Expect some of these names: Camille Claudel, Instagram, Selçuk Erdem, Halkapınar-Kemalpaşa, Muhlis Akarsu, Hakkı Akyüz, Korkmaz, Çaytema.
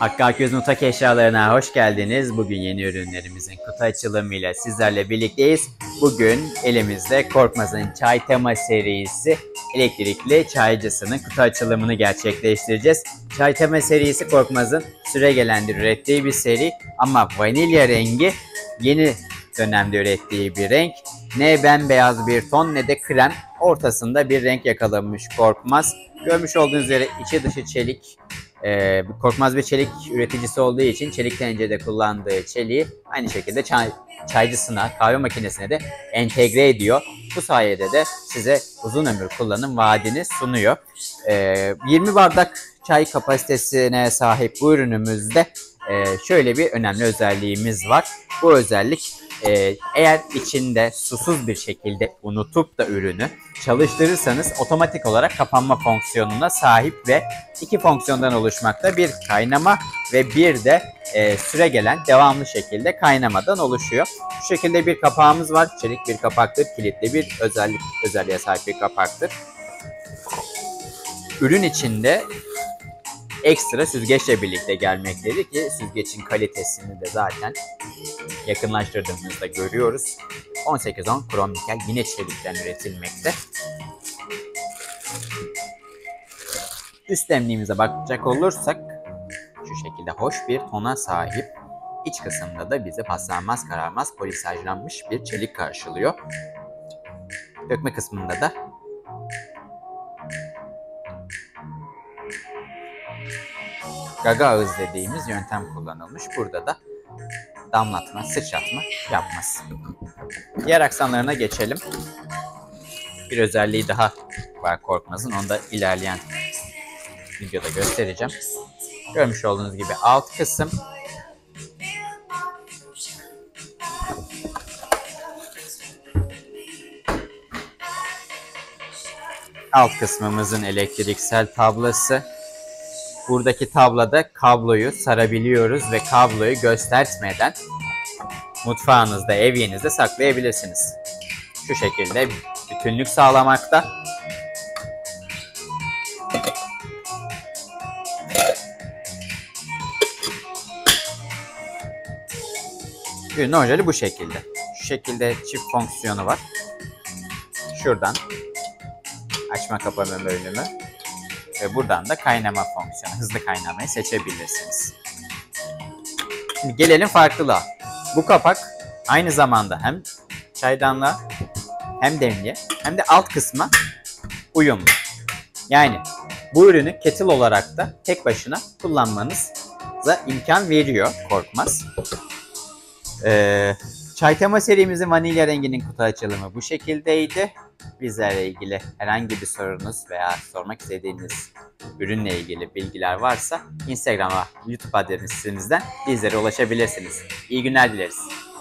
Hakkı Akyüz mutfak eşyalarına hoş geldiniz. Bugün yeni ürünlerimizin kutu açılımıyla sizlerle birlikteyiz. Bugün elimizde Korkmaz'ın Çaytema serisi elektrikli çaycısının kutu açılımını gerçekleştireceğiz. Çaytema serisi Korkmaz'ın süregelendir ürettiği bir seri ama vanilya rengi yeni dönemde ürettiği bir renk. Ne bembeyaz bir ton ne de krem, ortasında bir renk yakalamış Korkmaz. Görmüş olduğunuz üzere içi dışı çelik. Korkmaz bir çelik üreticisi olduğu için çelik tencerede kullandığı çeliği aynı şekilde çaycısına, kahve makinesine de entegre ediyor. Bu sayede de size uzun ömür kullanım vaadini sunuyor. 20 bardak çay kapasitesine sahip bu ürünümüzde şöyle bir önemli özelliğimiz var. Bu özellik eğer içinde susuz bir şekilde unutup da ürünü çalıştırırsanız otomatik olarak kapanma fonksiyonuna sahip ve iki fonksiyondan oluşmakta, bir kaynama ve bir de süregelen devamlı şekilde kaynamadan oluşuyor. Bu şekilde bir kapağımız var. Çelik bir kapaktır. Kilitli bir özelliğe sahip bir kapaktır. Ürün içinde ekstra süzgeçle birlikte gelmektedir ki süzgeçin kalitesini de zaten yakınlaştırdığımızda görüyoruz. 18-10 krom nikel yine çelikten üretilmekte. Üst demliğimize bakacak olursak şu şekilde hoş bir tona sahip. İç kısımda da bizi paslanmaz kararmaz polisajlanmış bir çelik karşılıyor. Dökme kısmında da gaga ağız dediğimiz yöntem kullanılmış. Burada da damlatma, sıçratma yapmaz. Diğer aksanlarına geçelim. Bir özelliği daha var Korkmaz'ın. Onu da ilerleyen videoda göstereceğim. Görmüş olduğunuz gibi alt kısım. Alt kısmımızın elektriksel tablası. Buradaki tablada kabloyu sarabiliyoruz ve kabloyu göstermeden mutfağınızda, evinizde saklayabilirsiniz. Şu şekilde bütünlük sağlamakta. Ürün orijinali bu şekilde. Şu şekilde çift fonksiyonu var. Şuradan açma kapama bölümü. Ve buradan da kaynama fonksiyonu, hızlı kaynamayı seçebilirsiniz. Şimdi gelelim farklılığa. Bu kapak aynı zamanda hem çaydanlığa hem demliğe hem de alt kısma uyumlu. Yani bu ürünü kettle olarak da tek başına kullanmanıza imkan veriyor Korkmaz. Çaytema serimizin vanilya renginin kutu açılımı bu şekildeydi. Bizlerle ilgili herhangi bir sorunuz veya sormak istediğiniz ürünle ilgili bilgiler varsa Instagram ve YouTube adresimizden bizlere ulaşabilirsiniz. İyi günler dileriz.